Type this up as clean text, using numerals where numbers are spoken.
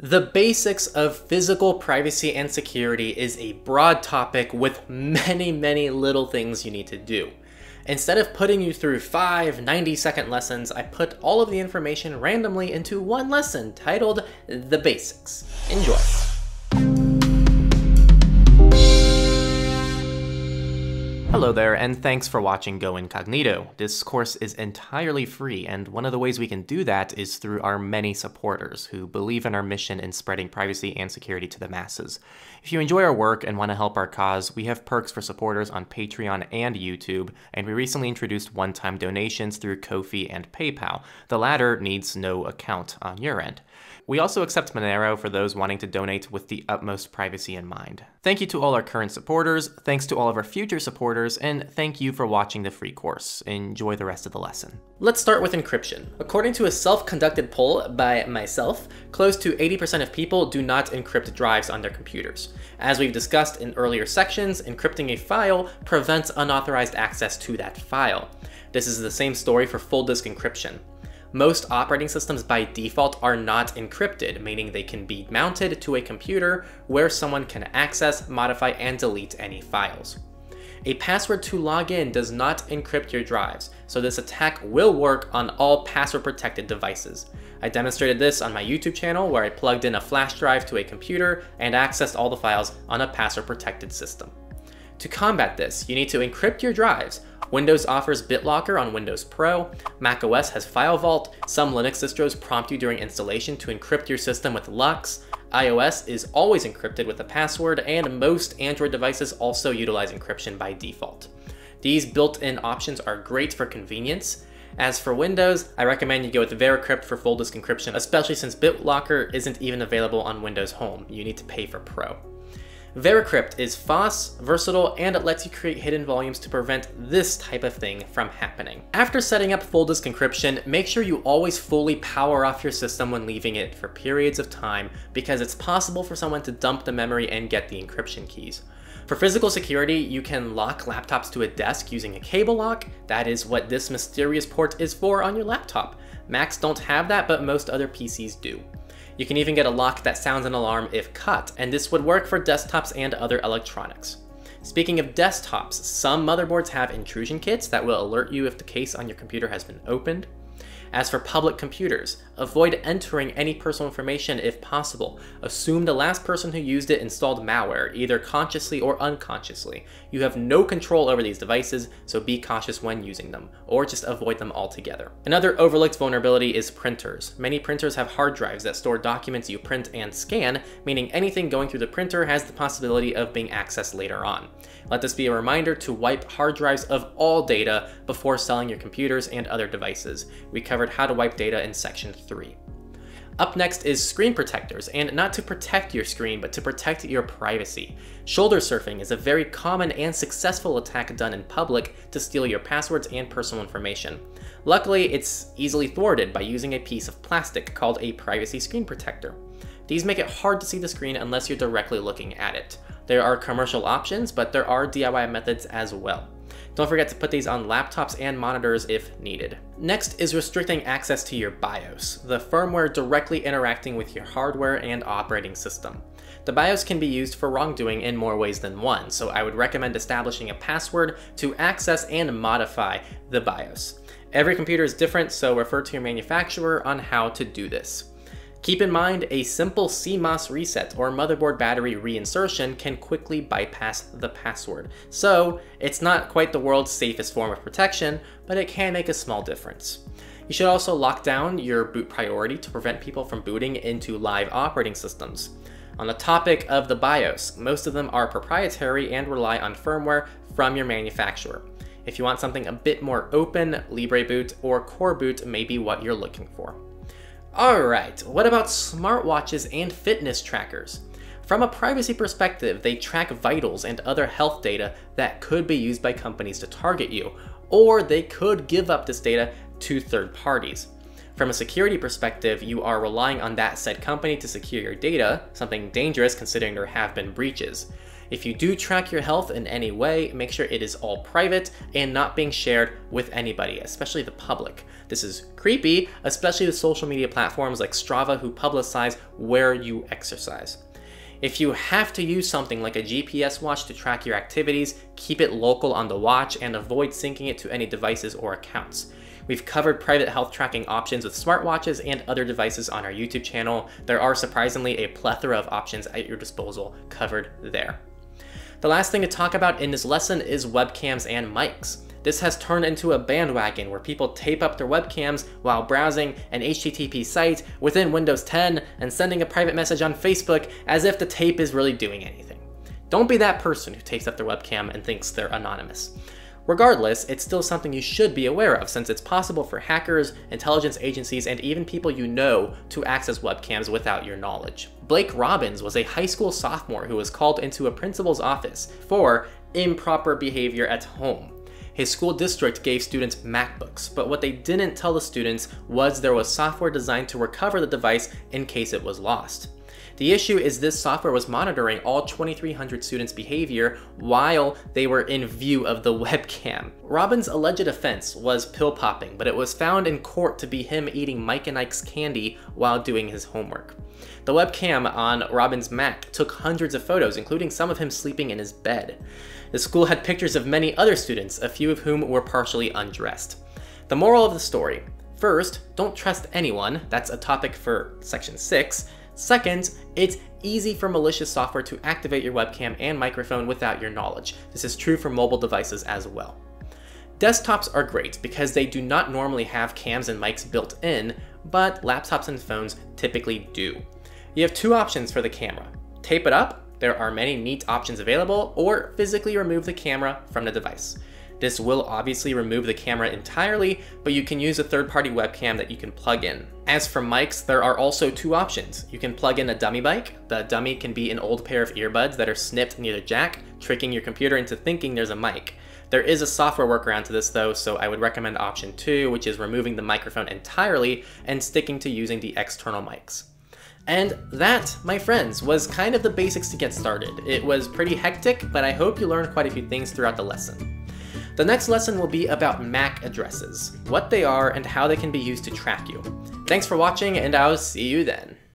The basics of physical privacy and security is a broad topic with many, many little things you need to do. Instead of putting you through 5 90-second lessons, I put all of the information randomly into one lesson titled The Basics. Enjoy. Hello there, and thanks for watching Go Incognito. This course is entirely free, and one of the ways we can do that is through our many supporters who believe in our mission in spreading privacy and security to the masses. If you enjoy our work and want to help our cause, we have perks for supporters on Patreon and YouTube, and we recently introduced one-time donations through Ko-fi and PayPal. The latter needs no account on your end. We also accept Monero for those wanting to donate with the utmost privacy in mind. Thank you to all our current supporters, thanks to all of our future supporters, and thank you for watching the free course. Enjoy the rest of the lesson. Let's start with encryption. According to a self-conducted poll by myself, close to 80% of people do not encrypt drives on their computers. As we've discussed in earlier sections, encrypting a file prevents unauthorized access to that file. This is the same story for full disk encryption. Most operating systems by default are not encrypted, meaning they can be mounted to a computer where someone can access, modify, and delete any files. A password to log in does not encrypt your drives, so this attack will work on all password-protected devices. I demonstrated this on my YouTube channel where I plugged in a flash drive to a computer and accessed all the files on a password-protected system. To combat this, you need to encrypt your drives. Windows offers BitLocker on Windows Pro, macOS has FileVault, some Linux distros prompt you during installation to encrypt your system with LUKS, iOS is always encrypted with a password, and most Android devices also utilize encryption by default. These built-in options are great for convenience. As for Windows, I recommend you go with VeraCrypt for full disk encryption, especially since BitLocker isn't even available on Windows Home. You need to pay for Pro. VeraCrypt is FOSS, versatile, and it lets you create hidden volumes to prevent this type of thing from happening. After setting up full disk encryption, make sure you always fully power off your system when leaving it for periods of time, because it's possible for someone to dump the memory and get the encryption keys. For physical security, you can lock laptops to a desk using a cable lock. That is what this mysterious port is for on your laptop. Macs don't have that, but most other PCs do. You can even get a lock that sounds an alarm if cut, and this would work for desktops and other electronics. Speaking of desktops, some motherboards have intrusion kits that will alert you if the case on your computer has been opened. As for public computers, avoid entering any personal information if possible. Assume the last person who used it installed malware, either consciously or unconsciously. You have no control over these devices, so be cautious when using them, or just avoid them altogether. Another overlooked vulnerability is printers. Many printers have hard drives that store documents you print and scan, meaning anything going through the printer has the possibility of being accessed later on. Let this be a reminder to wipe hard drives of all data before selling your computers and other devices. We covered how to wipe data in section 3. Up next is screen protectors, and not to protect your screen, but to protect your privacy. Shoulder surfing is a very common and successful attack done in public to steal your passwords and personal information. Luckily, it's easily thwarted by using a piece of plastic called a privacy screen protector. These make it hard to see the screen unless you're directly looking at it. There are commercial options, but there are DIY methods as well. Don't forget to put these on laptops and monitors if needed. Next is restricting access to your BIOS, the firmware directly interacting with your hardware and operating system. The BIOS can be used for wrongdoing in more ways than one, so I would recommend establishing a password to access and modify the BIOS. Every computer is different, so refer to your manufacturer on how to do this. Keep in mind, a simple CMOS reset or motherboard battery reinsertion can quickly bypass the password. So it's not quite the world's safest form of protection, but it can make a small difference. You should also lock down your boot priority to prevent people from booting into live operating systems. On the topic of the BIOS, most of them are proprietary and rely on firmware from your manufacturer. If you want something a bit more open, Libreboot or Coreboot may be what you're looking for. Alright, what about smartwatches and fitness trackers? From a privacy perspective, they track vitals and other health data that could be used by companies to target you, or they could give up this data to third parties. From a security perspective, you are relying on that said company to secure your data, something dangerous considering there have been breaches. If you do track your health in any way, make sure it is all private and not being shared with anybody, especially the public. This is creepy, especially with social media platforms like Strava, who publicize where you exercise. If you have to use something like a GPS watch to track your activities, keep it local on the watch and avoid syncing it to any devices or accounts. We've covered private health tracking options with smartwatches and other devices on our YouTube channel. There are surprisingly a plethora of options at your disposal covered there. The last thing to talk about in this lesson is webcams and mics. This has turned into a bandwagon where people tape up their webcams while browsing an HTTP site within Windows 10 and sending a private message on Facebook as if the tape is really doing anything. Don't be that person who tapes up their webcam and thinks they're anonymous. Regardless, it's still something you should be aware of, since it's possible for hackers, intelligence agencies, and even people you know to access webcams without your knowledge. Blake Robbins was a high school sophomore who was called into a principal's office for improper behavior at home. His school district gave students MacBooks, but what they didn't tell the students was there was software designed to recover the device in case it was lost. The issue is this software was monitoring all 2,300 students' behavior while they were in view of the webcam. Robbins' alleged offense was pill popping, but it was found in court to be him eating Mike and Ike's candy while doing his homework. The webcam on Robbins' Mac took hundreds of photos, including some of him sleeping in his bed. The school had pictures of many other students, a few of whom were partially undressed. The moral of the story: first, don't trust anyone. That's a topic for section 6. Second, it's easy for malicious software to activate your webcam and microphone without your knowledge. This is true for mobile devices as well. Desktops are great because they do not normally have cams and mics built in, but laptops and phones typically do. You have two options for the camera: tape it up, there are many neat options available, or physically remove the camera from the device. This will obviously remove the camera entirely, but you can use a third-party webcam that you can plug in. As for mics, there are also two options. You can plug in a dummy mic. The dummy can be an old pair of earbuds that are snipped near the jack, tricking your computer into thinking there's a mic. There is a software workaround to this though, so I would recommend option 2, which is removing the microphone entirely and sticking to using the external mics. And that, my friends, was kind of the basics to get started. It was pretty hectic, but I hope you learned quite a few things throughout the lesson. The next lesson will be about MAC addresses, what they are, and how they can be used to track you. Thanks for watching, and I'll see you then.